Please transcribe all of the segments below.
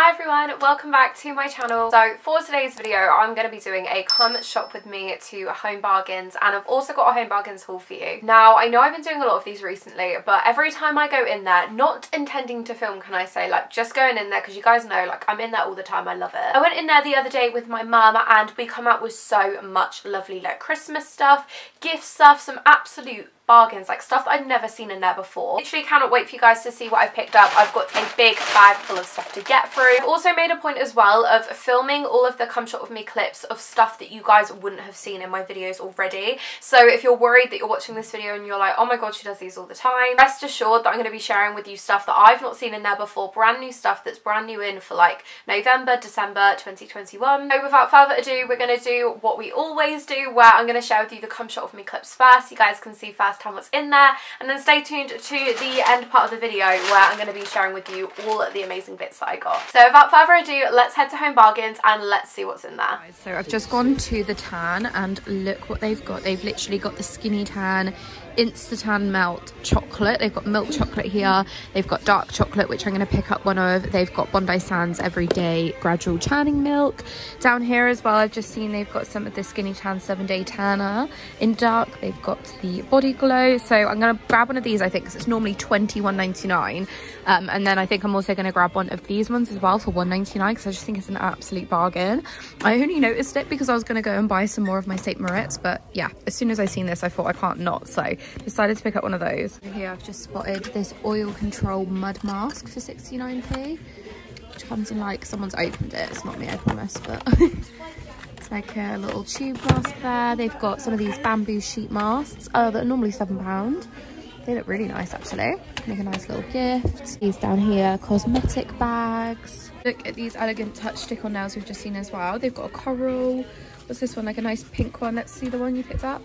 Hi everyone, welcome back to my channel. So for today's video I'm going to be doing a come shop with me to Home Bargains, and I've also got a Home Bargains haul for you. Now I know I've been doing a lot of these recently, but every time I go in there, not intending to film, can I say, like just going in there because you guys know like I'm in there all the time, I love it. I went in there the other day with my mum and we come out with so much lovely like Christmas stuff, gift stuff, some absolute bargains, like stuff that I've never seen in there before. Literally cannot wait for you guys to see what I've picked up. I've got a big bag full of stuff to get through. I've also made a point as well of filming all of the Come Shop With Me clips of stuff that you guys wouldn't have seen in my videos already. So if you're worried that you're watching this video and you're like, oh my god, she does these all the time, rest assured that I'm going to be sharing with you stuff that I've not seen in there before, brand new stuff that's brand new in for like November, December 2021. So without further ado, we're going to do what we always do, where I'm going to share with you the Come Shop With Me clips first. You guys can see first time what's in there, and then stay tuned to the end part of the video where I'm going to be sharing with you all the amazing bits that I got. So without further ado, let's head to Home Bargains and let's see what's in there. So I've just gone to the Tan and look what they've got. They've literally got the Skinny Tan Insta Tan Melt chocolate. They've got milk chocolate here, they've got dark chocolate, which I'm going to pick up one of. They've got Bondi Sands everyday gradual churning milk down here as well. I've just seen they've got some of the Skinny Tan 7-day tanner in dark. They've got the Body Glow, so I'm going to grab one of these, I think, because it's normally $21.99, and then I think I'm also going to grab one of these ones as well for $1.99 because I just think it's an absolute bargain. I only noticed it because I was going to go and buy some more of my Saint Moritz, but yeah, as soon as I seen this I thought I can't not, so decided to pick up one of those. Here I've just spotted this oil control mud mask for 69p, which comes in like, someone's opened it, it's not me I promise, but it's like a little tube mask there. They've got some of these bamboo sheet masks that are normally £7. They look really nice actually, make a nice little gift. These down here, cosmetic bags. Look at these Elegant Touch stick-on nails we've just seen as well. They've got a coral, what's this one, like a nice pink one, let's see the one you picked up.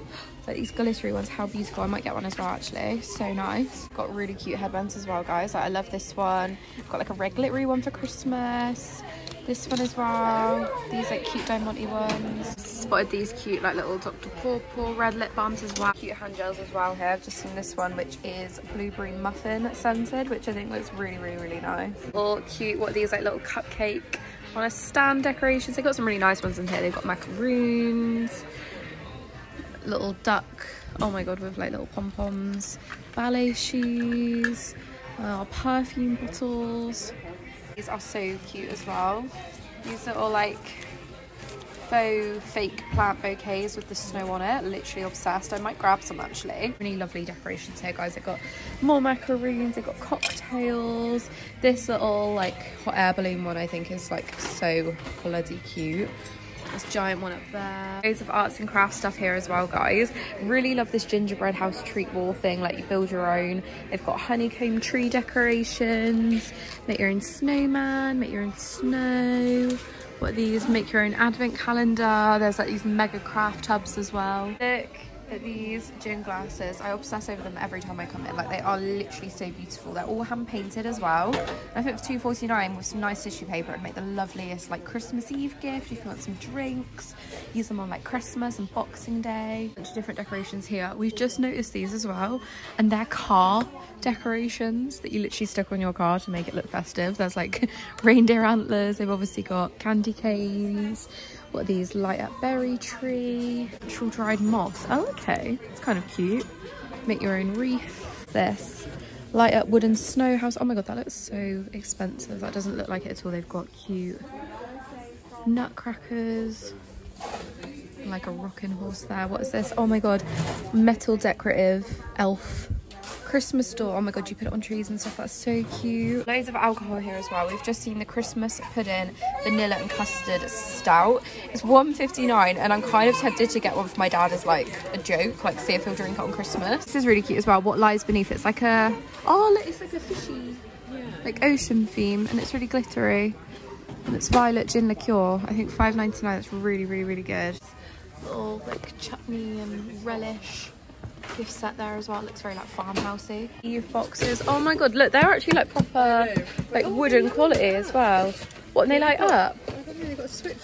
Like these glittery ones, how beautiful. I might get one as well actually, so nice. Got really cute headbands as well guys, like, I love this one. Got like a red glittery one for Christmas, this one as well, these like cute diamante ones. Spotted these cute like little Dr. Paw Paw red lip balms as well, cute hand gels as well. Here I've just seen this one which is blueberry muffin scented, which I think looks really nice. All cute, what are these, like little cupcake on a stand decorations. They've got some really nice ones in here. They've got macaroons, little duck, oh my god, with like little pom-poms, ballet shoes, perfume bottles. These are so cute as well. These are all like faux fake plant bouquets with the snow on it, literally obsessed. I might grab some actually. Really lovely decorations here guys. They've got more macaroons, they've got cocktails. This little like hot air balloon one I think is like so bloody cute. This giant one up there. Loads of arts and crafts stuff here as well guys. Really love this gingerbread house treat wall thing, like you build your own. They've got honeycomb tree decorations, make your own snowman, make your own snow. What are these? Make your own advent calendar. There's like these mega craft tubs as well. Look at these gin glasses. I obsess over them every time I come in, like they are literally so beautiful. They're all hand painted as well. I think for $2.49 with some nice tissue paper it'd make the loveliest like Christmas Eve gift. You can want some drinks, use them on like Christmas and Boxing Day. A bunch of different decorations here. We've just noticed these as well, and they're car decorations that you literally stuck on your car to make it look festive. There's like reindeer antlers, they've obviously got candy canes. What are these? Light up berry tree, natural dried moss. Oh okay, it's kind of cute. Make your own wreath. This light up wooden snow house. Oh my god, that looks so expensive. That doesn't look like it at all. They've got cute nutcrackers, like a rocking horse there. What is this? Oh my god, metal decorative elf Christmas door. Oh my god, you put it on trees and stuff. That's so cute. Loads of alcohol here as well. We've just seen the Christmas pudding vanilla and custard stout. It's $1.59, and I'm kind of tempted to get one for my dad as like a joke, like see if he'll drink it on Christmas. This is really cute as well. What lies beneath? It's like a, oh look, it's like a fishy, like ocean theme, and it's really glittery. And it's violet gin liqueur. I think $5.99. That's really good. Little like chutney and relish gift set there as well. It looks very like farmhousey. Eve boxes. Oh my god, look, they're actually like proper like wooden quality as well. What, and they light up?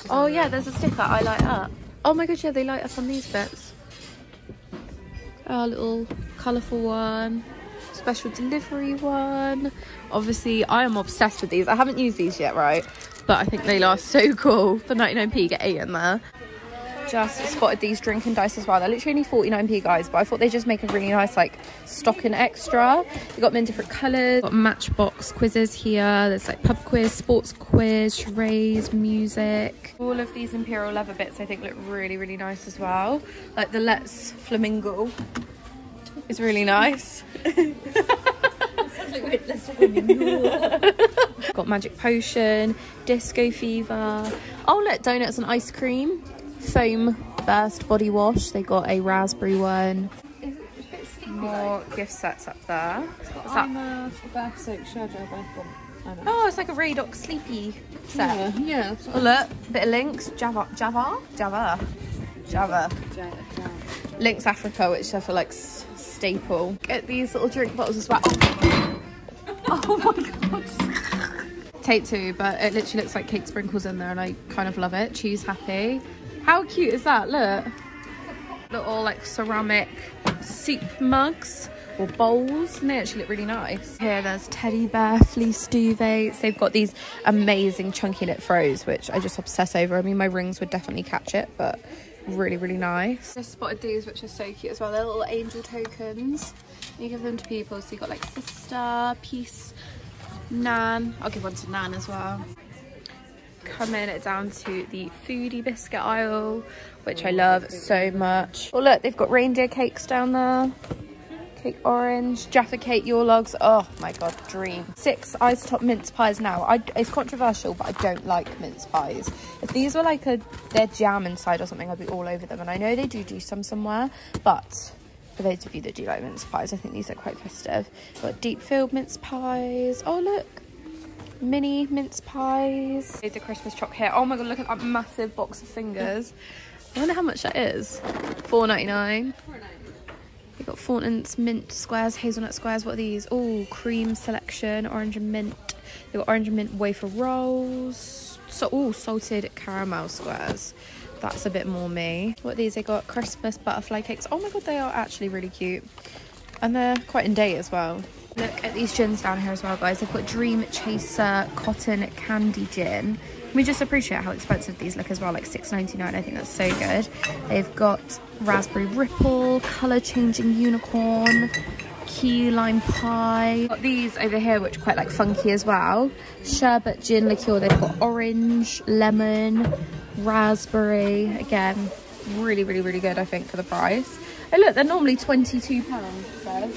Oh yeah, there's a sticker, I light up. Oh my god, yeah, they light up on these bits. Our little colourful one. special delivery one. Obviously, I am obsessed with these. I haven't used these yet, right? But I think they last so cool. For 99p, get 8 in there. Just spotted these drinking dice as well. They're literally only 49p, guys, but I thought they just make a really nice like stocking extra. We got them in different colors. Got matchbox quizzes here. There's like pub quiz, sports quiz, charades, music. All of these imperial leather bits I think look really, really nice as well. Like the Let's Flamingo is really nice. Got magic potion, disco fever. Oh look, donuts and ice cream. Foam burst body wash. They got a raspberry one. More gift sets up there. What's that? Bath soak shower gel. Oh, it's like a Radox sleepy set. Yeah. Oh, look, bit of Lynx. Java. Lynx Africa, which I feel like staple. Get these little drink bottles as well. Oh, oh my god. Take two, but it literally looks like cake sprinkles in there, and I kind of love it. Choose happy. How cute is that? Look, little like ceramic soup mugs or bowls, and they actually look really nice. Here there's teddy bear fleece duvets. They've got these amazing chunky knit throws, which I just obsess over. I mean, my rings would definitely catch it, but really, really nice. Just spotted these, which are so cute as well. They're little angel tokens. You give them to people, so you've got like sister, peace, nan. I'll give one to nan as well. Coming down to the foodie biscuit aisle, which I love so much. Oh look, they've got reindeer cakes down there. Cake orange, Jaffa cake, Yule logs. Oh my god, dream. 6 isotop mince pies now. It's controversial, but I don't like mince pies. If these were like their jam inside or something, I'd be all over them. And I know they do some somewhere, but for those of you that do like mince pies, I think these are quite festive. Got deep filled mince pies. Oh look, mini mince pies. There's a Christmas choc here. Oh my god, look at that massive box of fingers. I wonder how much that is. $4.99. We've got Fortnum's mint squares, hazelnut squares. What are these? Oh, cream selection, orange and mint. They've got orange and mint wafer rolls. So, oh, salted caramel squares. That's a bit more me. What are these? They got Christmas butterfly cakes. Oh my god, they are actually really cute. And they're quite in date as well. Look at these gins down here as well, guys. They've got Dream Chaser cotton candy gin. We just appreciate how expensive these look as well, like $6.99. I think that's so good. They've got raspberry ripple, color changing unicorn, key lime pie. Got these over here, which are quite like funky as well. Sherbet gin liqueur. They've got orange, lemon, raspberry. Again, really, really, really good, I think, for the price. Oh look, they're normally £22, it says.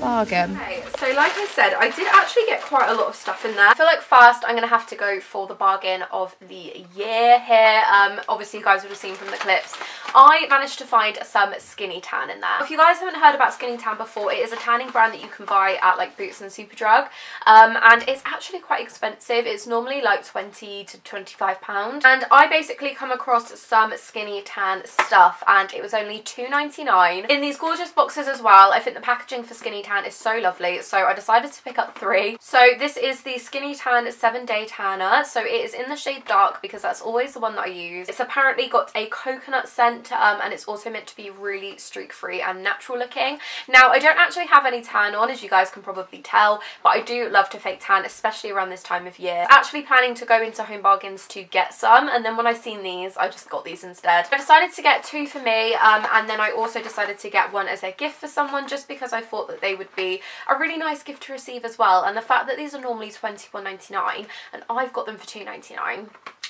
Bargain. Okay, so like I said, I did actually get quite a lot of stuff in there. I feel like first I'm gonna have to go for the bargain of the year here. Obviously you guys would have seen from the clips, I managed to find some Skinny Tan in there. If you guys haven't heard about Skinny Tan before, it is a tanning brand that you can buy at like Boots and Superdrug, and it's actually quite expensive. It's normally like £20 to £25, and I basically come across some Skinny Tan stuff, and it was only £2.99 in these gorgeous boxes as well. I think the packaging for Skinny Tan is so lovely, so I decided to pick up 3. So this is the Skinny Tan 7-Day Tanner. So it is in the shade dark, because that's always the one that I use. It's apparently got a coconut scent, and it's also meant to be really streak free and natural looking. Now I don't actually have any tan on, as you guys can probably tell, but I do love to fake tan, especially around this time of year. I'm actually planning to go into Home Bargains to get some, and then when I seen these, I just got these instead. I decided to get 2 for me, and then I also decided to get one as a gift for someone, just because I thought that they would be a really nice gift to receive as well. And the fact that these are normally £21.99 and I've got them for £2.99,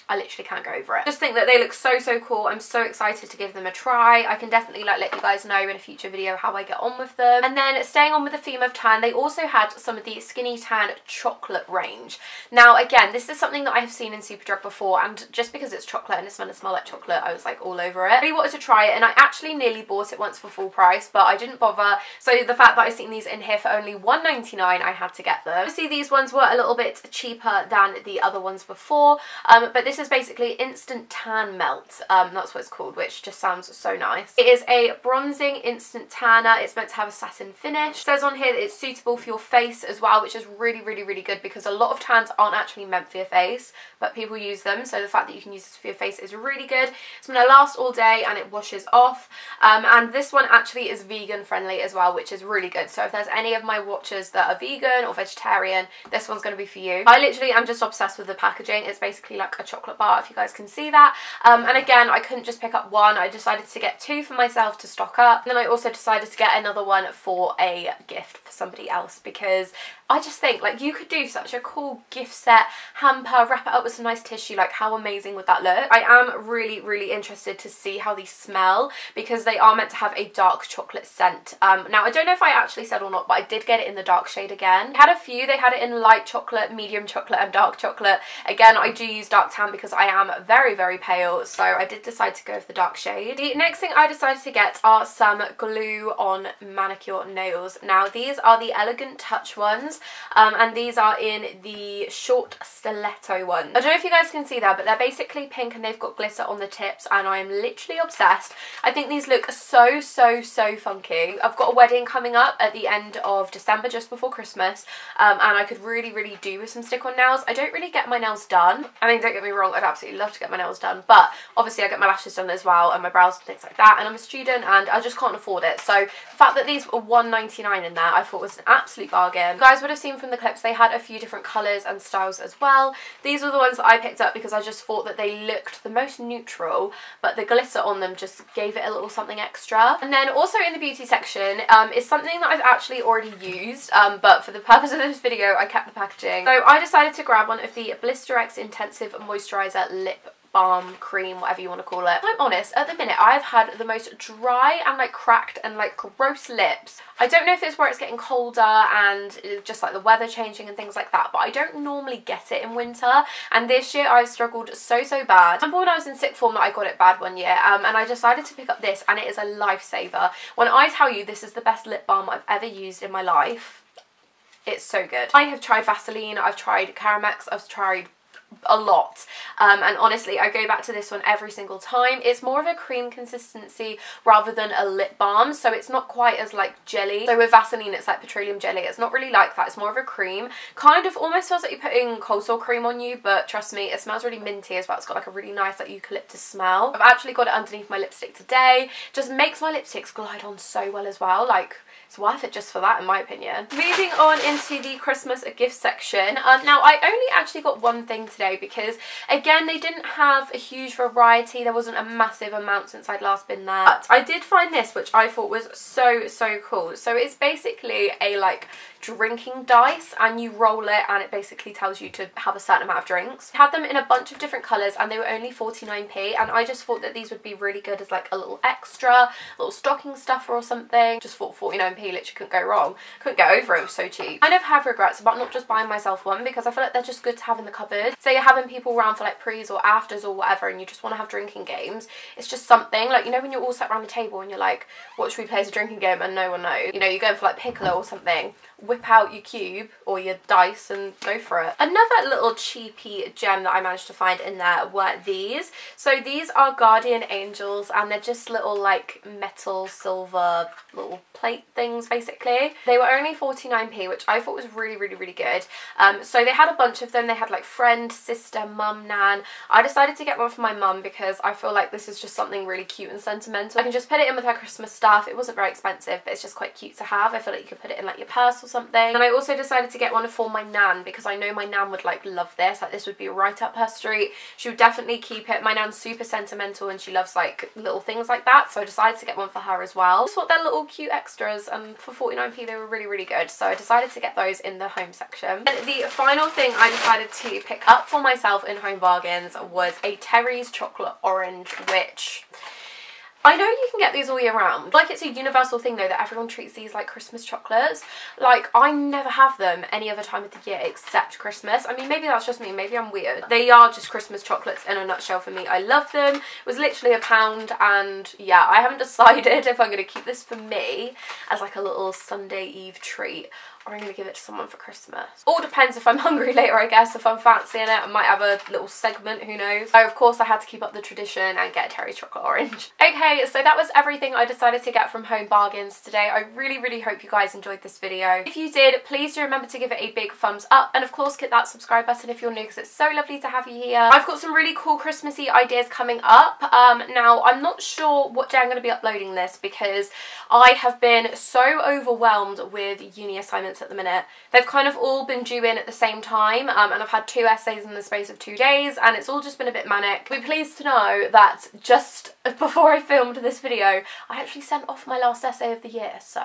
I literally can't go over it. Just think that they look so, so cool. I'm so excited to give them a try. I can definitely like let you guys know in a future video how I get on with them. And then staying on with the theme of tan, they also had some of the Skinny Tan chocolate range. Now again, this is something that I have seen in Superdrug before, and just because it's chocolate and it's meant to smell like chocolate, I was like all over it. I really wanted to try it, and I actually nearly bought it once for full price, but I didn't bother. So the fact that I've seen these in here for only £1.99, I had to get them. Obviously these ones were a little bit cheaper than the other ones before, but this This is basically instant tan melt, that's what it's called, which just sounds so nice. It is a bronzing instant tanner. It's meant to have a satin finish. It says on here that it's suitable for your face as well, which is really good, because a lot of tans aren't actually meant for your face, but people use them, so the fact that you can use this for your face is really good. It's going to last all day and it washes off, and this one actually is vegan friendly as well, which is really good. So if there's any of my watchers that are vegan or vegetarian, this one's going to be for you. I literally am just obsessed with the packaging. It's basically like a chocolate bar, if you guys can see that, and again, I couldn't just pick up one. I decided to get two for myself to stock up, and then I also decided to get another one for a gift for somebody else, because I just think, like, you could do such a cool gift set, hamper, wrap it up with some nice tissue. Like, how amazing would that look? I am really interested to see how these smell, because they are meant to have a dark chocolate scent. Now, I don't know if I actually said or not, but I did get it in the dark shade again. I had a few. They had it in light chocolate, medium chocolate, and dark chocolate. Again, I do use dark tan because I am very pale, so I did decide to go with the dark shade. The next thing I decided to get are some glue-on manicure nails. Now, these are the Elegant Touch ones, and these are in the short stiletto one. I don't know if you guys can see that, but they're basically pink and they've got glitter on the tips, and I am literally obsessed. I think these look so funky. I've got a wedding coming up at the end of December, just before Christmas, and I could really do with some stick-on nails. I don't really get my nails done. I mean, don't get me wrong, I'd absolutely love to get my nails done, but obviously I get my lashes done as well, and my brows and things like that, and I'm a student and I just can't afford it. So the fact that these were $1.99 in there, I thought was an absolute bargain. You guys would have seen from the clips, they had a few different colours and styles as well. These were the ones that I picked up because I just thought that they looked the most neutral, but the glitter on them just gave it a little something extra. And then also in the beauty section is something that I've actually already used, but for the purpose of this video, I kept the packaging. So I decided to grab one of the Bliss Directs Intensive Moisturiser Lip balm, cream, whatever you want to call it. If I'm honest, at the minute I've had the most dry and like cracked and like gross lips. I don't know if it's where it's getting colder and just like the weather changing and things like that, but I don't normally get it in winter, and this year I've struggled so bad. I remember when I was in sixth form that I got it bad one year, and I decided to pick up this, and it is a lifesaver. When I tell you this is the best lip balm I've ever used in my life, it's so good. I have tried Vaseline, I've tried Caramex, I've tried a lot, and honestly I go back to this one every single time. It's more of a cream consistency rather than a lip balm, so it's not quite as like jelly. So with Vaseline it's like petroleum jelly. It's not really like that. It's more of a cream, kind of almost feels like you're putting cold sore cream on you, but trust me, it smells really minty as well. It's got like a really nice like eucalyptus smell. I've actually got it underneath my lipstick today. Just makes my lipsticks glide on so well as well. Like, it's worth it just for that, in my opinion. Moving on into the Christmas gift section. Now, I only actually got one thing today because, again, they didn't have a huge variety. There wasn't a massive amount since I'd last been there. But I did find this, which I thought was so cool. So it's basically a, like, drinking dice, and you roll it, and it basically tells you to have a certain amount of drinks. I had them in a bunch of different colours, and they were only 49p, and I just thought that these would be really good as, like, a little extra, little stocking stuffer or something. Just thought 49p. Literally couldn't go wrong. Couldn't get over it. It was so cheap. I kind of have regrets about not just buying myself one, because I feel like they're just good to have in the cupboard. Say you're having people around for like pre's or afters or whatever, and you just want to have drinking games. It's just something, like, you know, when you're all sat around the table and you're like, what should we play as a drinking game, and no one knows. You know, you're going for like piccolo or something. Whip out your cube or your dice and go for it. Another little cheapy gem that I managed to find in there were these. So these are guardian angels, and they're just little like metal silver little plate things basically. They were only 49p, which I thought was really good. So they had a bunch of them. They had like friend, sister, mum, nan. I decided to get one for my mum because I feel like this is just something really cute and sentimental. I can just put it in with her Christmas stuff. It wasn't very expensive, but it's just quite cute to have. I feel like you could put it in like your purse or something. And I also decided to get one for my nan because I know my nan would like love this. Like, this would be right up her street. She would definitely keep it. My nan's super sentimental and she loves like little things like that, so I decided to get one for her as well. I just thought they're little cute extras, and for 49p they were really good, so I decided to get those in the home section. And the final thing I decided to pick up for myself in Home Bargains was a Terry's chocolate orange, which I know you can get these all year round. Like, it's a universal thing though that everyone treats these like Christmas chocolates. Like, I never have them any other time of the year except Christmas. I mean, maybe that's just me, maybe I'm weird. They are just Christmas chocolates in a nutshell for me. I love them. It was literally £1, and yeah, I haven't decided if I'm going to keep this for me as like a little Sunday Eve treat Or I'm going to give it to someone for Christmas. All depends if I'm hungry later, I guess. If I'm fancying it, I might have a little segment, who knows. So of course I had to keep up the tradition and get a Terry's chocolate orange. Okay, so that was everything I decided to get from Home Bargains today. I really hope you guys enjoyed this video. If you did, please do remember to give it a big thumbs up, and of course hit that subscribe button if you're new, because it's so lovely to have you here. I've got some really cool Christmassy ideas coming up. Now I'm not sure what day I'm going to be uploading this, because I have been so overwhelmed with uni assignments at the minute. They've kind of all been due in at the same time, and I've had 2 essays in the space of 2 days, and it's all just been a bit manic. Be pleased to know that just before I filmed this video, I actually sent off my last essay of the year, so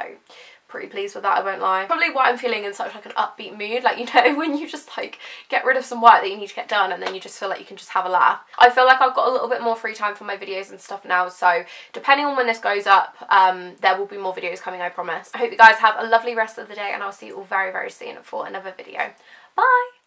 pretty pleased with that, I won't lie. Probably why I'm feeling in such like an upbeat mood, like, you know, when you just like get rid of some work that you need to get done and then you just feel like you can just have a laugh. I feel like I've got a little bit more free time for my videos and stuff now, so depending on when this goes up, there will be more videos coming, I promise. I hope you guys have a lovely rest of the day, and I'll see you all very soon for another video. Bye!